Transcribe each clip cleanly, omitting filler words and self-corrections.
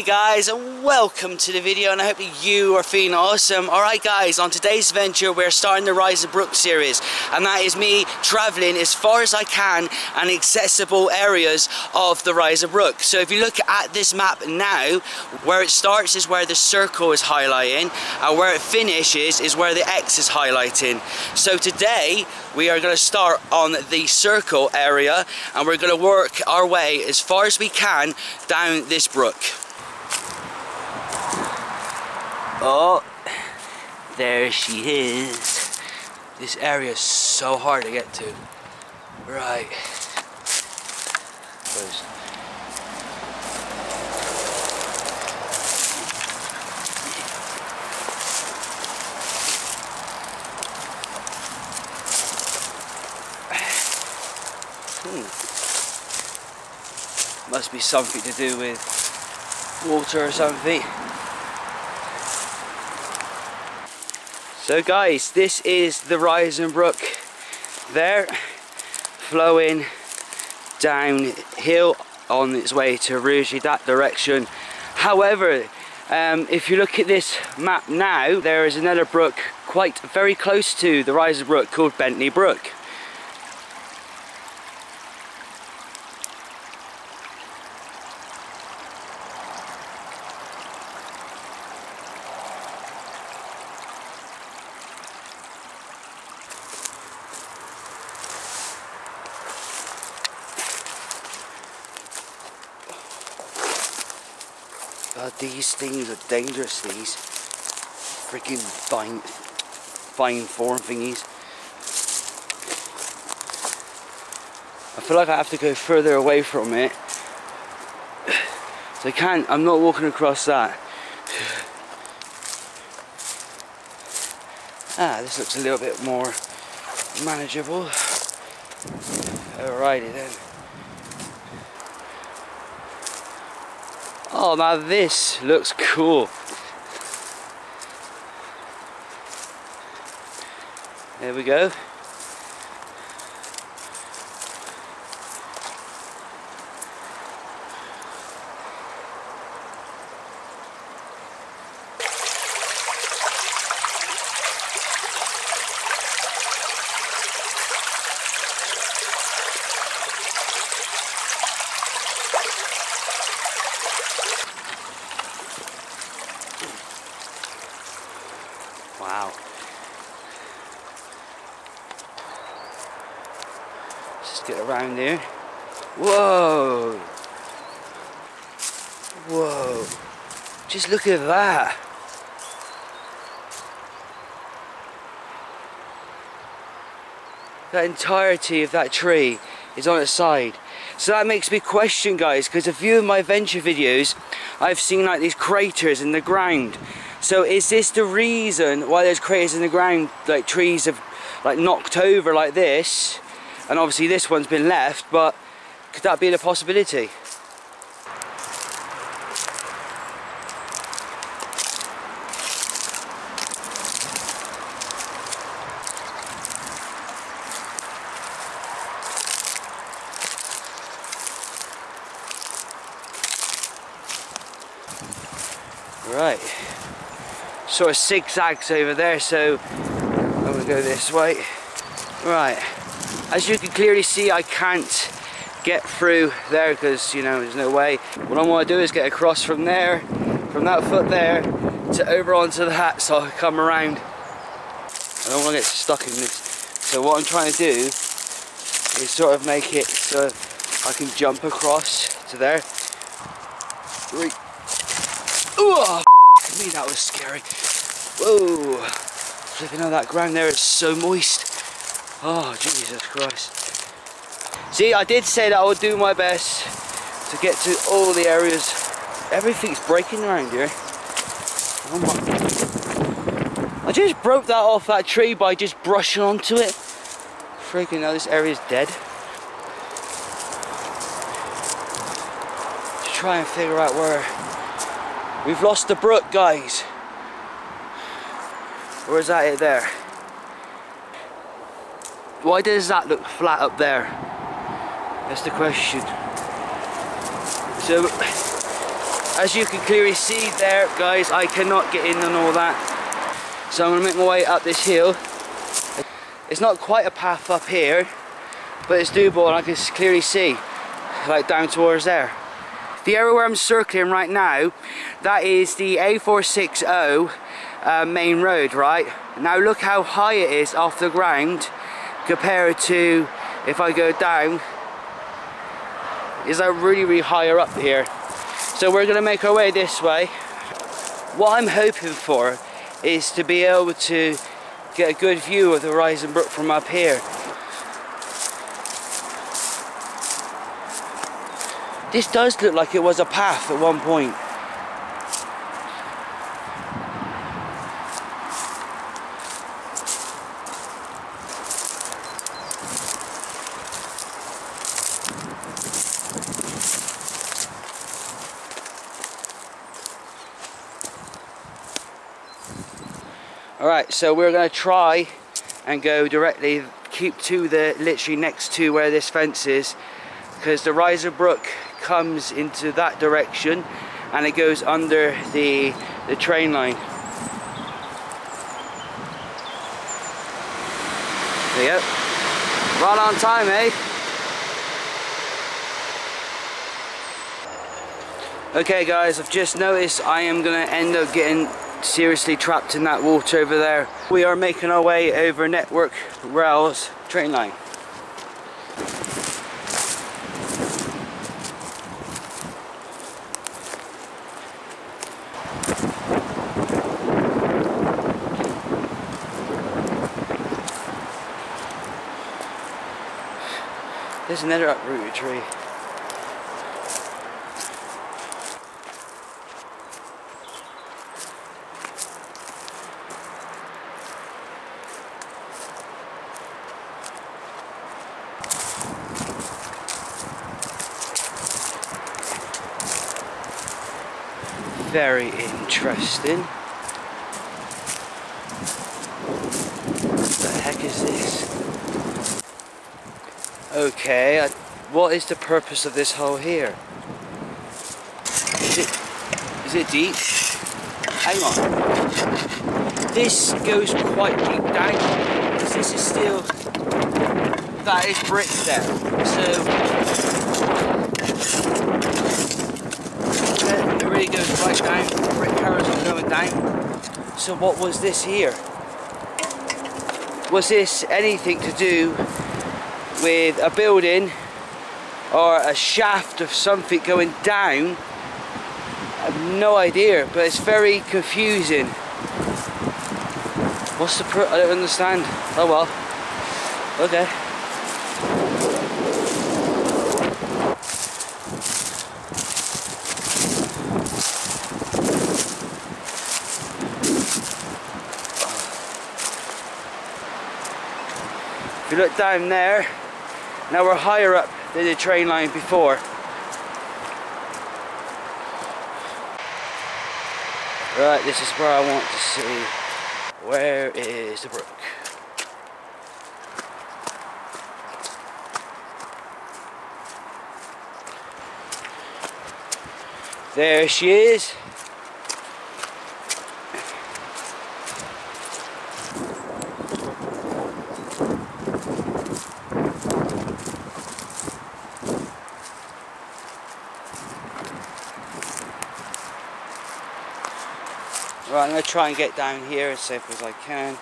Hey guys, and welcome to the video, and I hope that you are feeling awesome. Alright guys, on today's venture we're starting the Rising Brook series, and that is me travelling as far as I can and accessible areas of the Rising Brook. So if you look at this map now, where it starts is where the circle is highlighting, and where it finishes is where the X is highlighting. So today we are going to start on the circle area, and we're going to work our way as far as we can down this brook. Oh, there she is. This area is so hard to get to. Right. Close. Must be something to do with water or something. So guys, this is the Rising Brook there, flowing downhill on its way to Rugeley, that direction. However, if you look at this map now, there is another brook quite very close to the Rising Brook called Bentley Brook. God, these things are dangerous, these freaking fine form thingies. I feel like I have to go further away from it. So I can't, I'm not walking across that. Ah, this looks a little bit more manageable. Alrighty then. Oh, now this looks cool. There we go. Wow. Let's just get around here. Whoa! Whoa! Just look at that! That entirety of that tree is on its side. So that makes me question, guys, because a few of my venture videos I've seen like these craters in the ground. So is this the reason why there's craters in the ground, like trees have like knocked over like this, and obviously this one's been left, but could that be the possibility? Right. Sort of zigzags over there, so I'm going to go this way. Right, as you can clearly see, I can't get through there because, you know, there's no way. What I want to do is get across from there, from that foot there, to over onto the hat, so I'll come around. I don't want to get stuck in this. So what I'm trying to do is sort of make it so I can jump across to there. Right. Oh, f***ing me, that was scary. Whoa, flipping out that ground there, it's so moist. Oh, Jesus Christ. See, I did say that I would do my best to get to all the areas. Everything's breaking around here. Oh my. I just broke that off that tree by just brushing onto it. Freaking hell, this area's dead. Just try and figure out where. We've lost the brook, guys. Or is that it there? Why does that look flat up there? That's the question. So As you can clearly see there, guys, I cannot get in and all that. So I'm going to make my way up this hill. It's not quite a path up here, but it's doable and I can clearly see, like down towards there. The area where I'm circling right now, that is the A460 main road, right? Now look how high it is off the ground compared to if I go down. Is that really, really higher up here? So we're going to make our way this way. What I'm hoping for is to be able to get a good view of the Rising Brook from up here. This does look like it was a path at one point. Alright, so we're going to try and go directly, keep to the, literally next to where this fence is, because the Rising Brook comes into that direction and it goes under the train line. There you go. Right on time, eh? Okay guys, I've just noticed I am going to end up getting seriously trapped in that water over there. We are making our way over Network Rail's train line. There's another uprooted tree. Very interesting. What the heck is this? Okay, what is the purpose of this hole here? Is it deep? Hang on. This goes quite deep down because this is still... That is brick there. So... It really goes right down. Brick arrows are going down. So what was this here? Was this anything to do with a building or a shaft of something going down? I have no idea, but it's very confusing. What's the I don't understand. Oh well. Okay. If you look down there, now we're higher up than the train line before. Right, this is where I want to see. Where is the brook? There she is. Right, I'm going to try and get down here as safe as I can.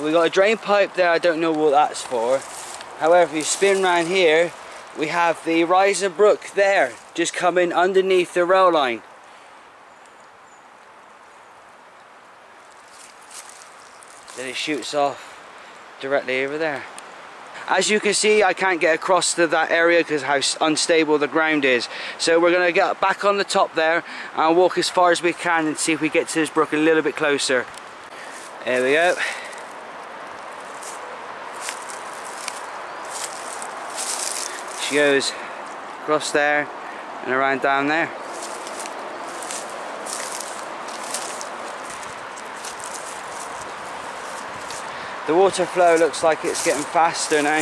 Ooh. We got a drain pipe there, I don't know what that's for. However, if you spin round here, we have the Rising Brook there, just coming underneath the rail line. Then it shoots off directly over there. As you can see, I can't get across to that area because how unstable the ground is. So we're going to get back on the top there and walk as far as we can and see if we get to this brook a little bit closer. There we go. She goes across there and around down there. The water flow looks like it's getting faster now.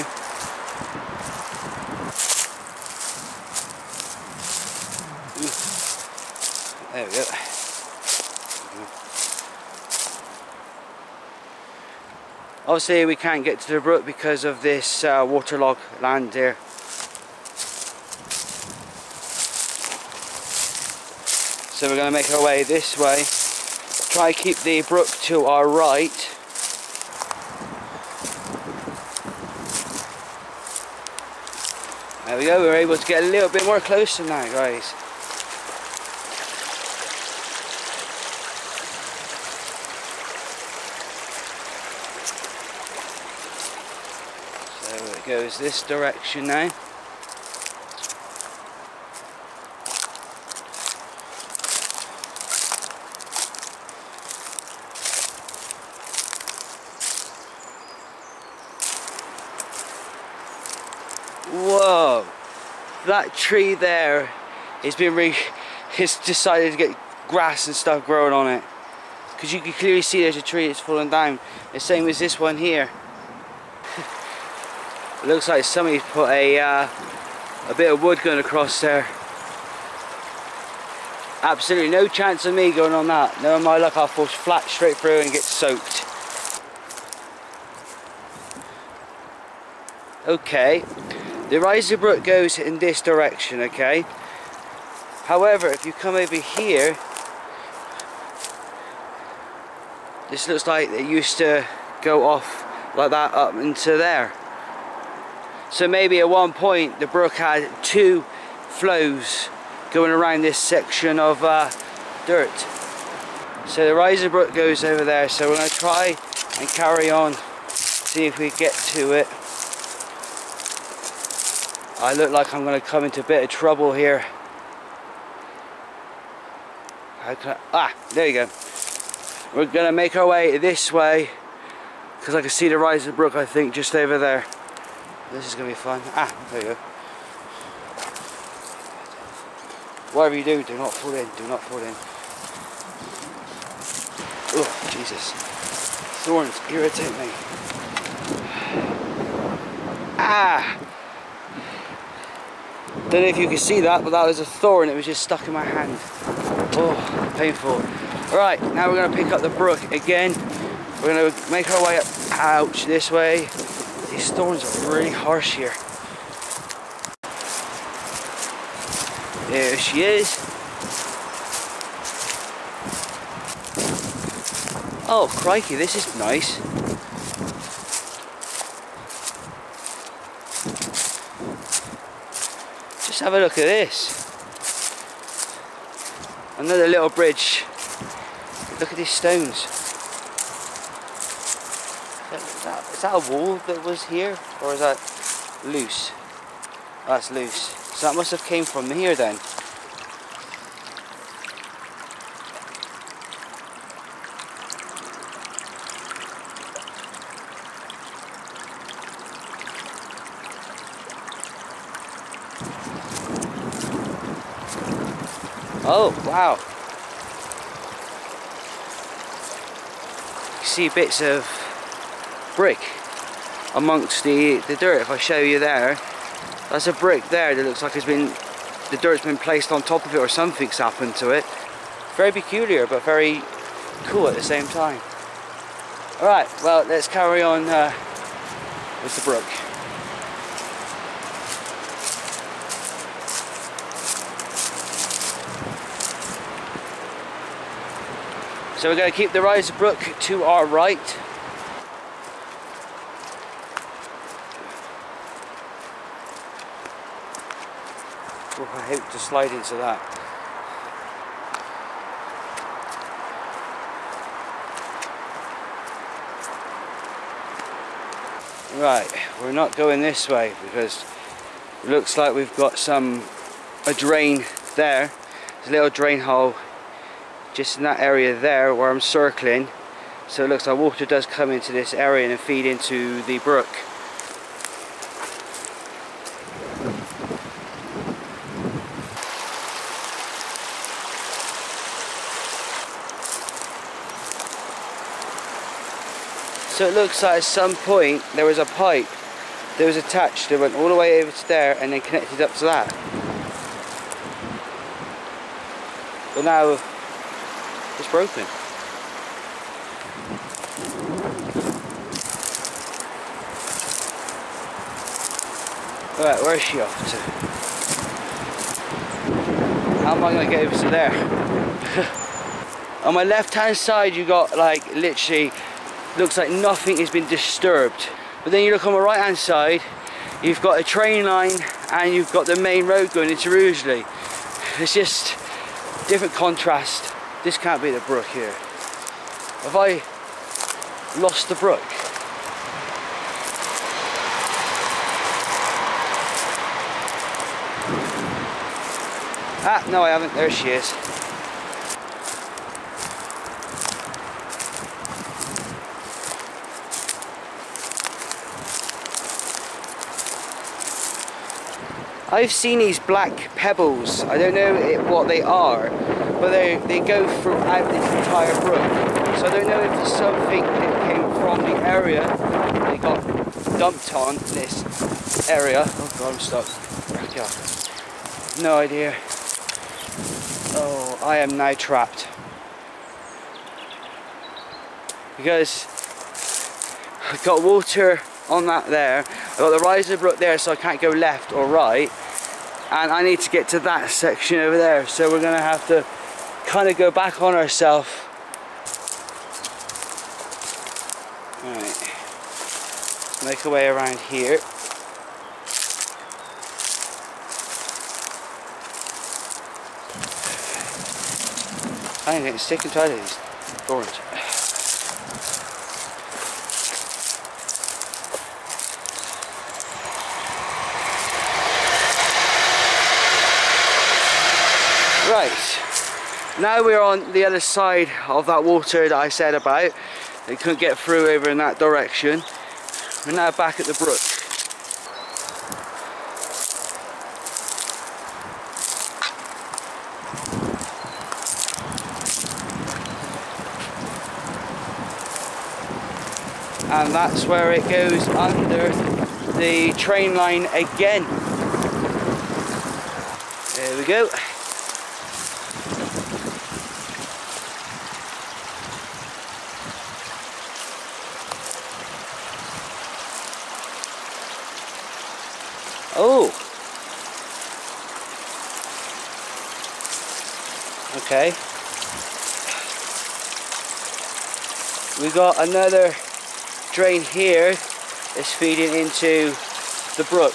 Obviously we can't get to the brook because of this waterlogged land there. So we're going to make our way this way, try to keep the brook to our right. There we go, we're able to get a little bit more closer now, guys. So it goes this direction now. Whoa, that tree there has been it's decided to get grass and stuff growing on it, because you can clearly see there's a tree that's fallen down, the same as this one here. It looks like somebody's put a bit of wood going across there. Absolutely no chance of me going on that. No, in my luck I'll fall flat straight through and get soaked. Okay, the Rising Brook goes in this direction, okay? However, if you come over here, this looks like it used to go off like that up into there. So maybe at one point the brook had two flows going around this section of dirt. So the Rising Brook goes over there, so we're going to try and carry on, see if we get to it. I look like I'm going to come into a bit of trouble here. How can I? Ah, there you go. We're going to make our way this way, because I can see the Rising Brook, I think, just over there. This is going to be fun. Ah, there you go. Whatever you do, do not fall in, do not fall in. Oh, Jesus. Thorns irritate me. Ah! Don't know if you can see that, but that was a thorn. It was just stuck in my hand. Oh, painful. Right, now we're going to pick up the brook again. We're going to make our way up, ouch, this way. These thorns are really harsh here. There she is. Oh, crikey, this is nice. Have a look at this. Another little bridge. Look at these stones. Is that a wall that was here, or is that loose? That's loose. So that must have came from here then. Oh, wow. You see bits of brick amongst the dirt. If I show you there, that's a brick there that looks like it's been, the dirt's been placed on top of it, or something's happened to it. Very peculiar, but very cool at the same time. All right, well, let's carry on with the brook. So we're going to keep the Rising Brook to our right. Oh, I hope to slide into that. Right, we're not going this way because it looks like we've got a drain there. There's a little drain hole just in that area there where I'm circling, so it looks like water does come into this area and feed into the brook. So it looks like at some point there was a pipe that was attached that went all the way over to there and then connected up to that. But now it's broken. Right, where is she off to? How am I going to get over to there? On my left hand side you got like literally looks like nothing has been disturbed, but then you look on the right hand side you've got a train line and you've got the main road going into Rugeley. It's just different contrast. This can't be the brook here. Have I lost the brook? Ah, no I haven't, there she is. I've seen these black pebbles, I don't know what they are, but they go throughout this entire brook. So I don't know if it's something that came from the area they got dumped on this area. Oh god, I'm stuck. Back up. No idea. Oh, I am now trapped. Because I've got water on that there. I've got the Rising Brook there, so I can't go left or right, and I need to get to that section over there, so we're gonna have to kind of go back on ourselves. Alright, make our way around here. I'm getting sick and tired of these thorns. Right, now we're on the other side of that water that I said about. They couldn't get through over in that direction. We're now back at the brook. And that's where it goes under the train line again. There we go. Oh! Okay. We've got another drain here that's feeding into the brook.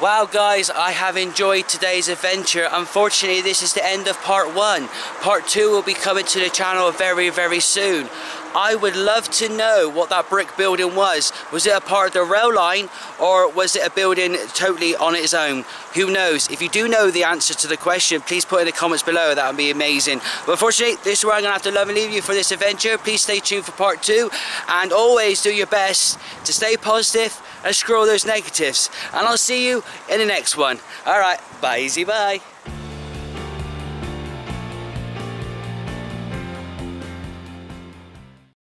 Wow guys, I have enjoyed today's adventure. Unfortunately, this is the end of part one. Part two will be coming to the channel very, very soon. I would love to know what that brick building was. Was it a part of the rail line or was it a building totally on its own? Who knows? If you do know the answer to the question, please put in the comments below. That would be amazing. But unfortunately, this is where I'm going to have to love and leave you for this adventure. Please stay tuned for part two, and always do your best to stay positive and screw all those negatives. And I'll see you in the next one. Alright, bye easy, bye.